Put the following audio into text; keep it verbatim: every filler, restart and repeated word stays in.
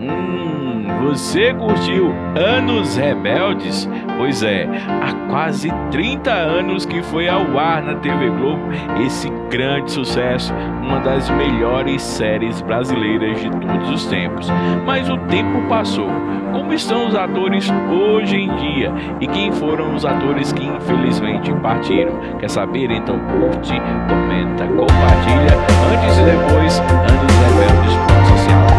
Hum, você curtiu Anos Rebeldes? Pois é, há quase trinta anos que foi ao ar na T V Globo esse grande sucesso, uma das melhores séries brasileiras de todos os tempos. Mas o tempo passou. Como estão os atores hoje em dia? E quem foram os atores que infelizmente partiram? Quer saber? Então curte, comenta, compartilha. Antes e depois, Anos Rebeldes.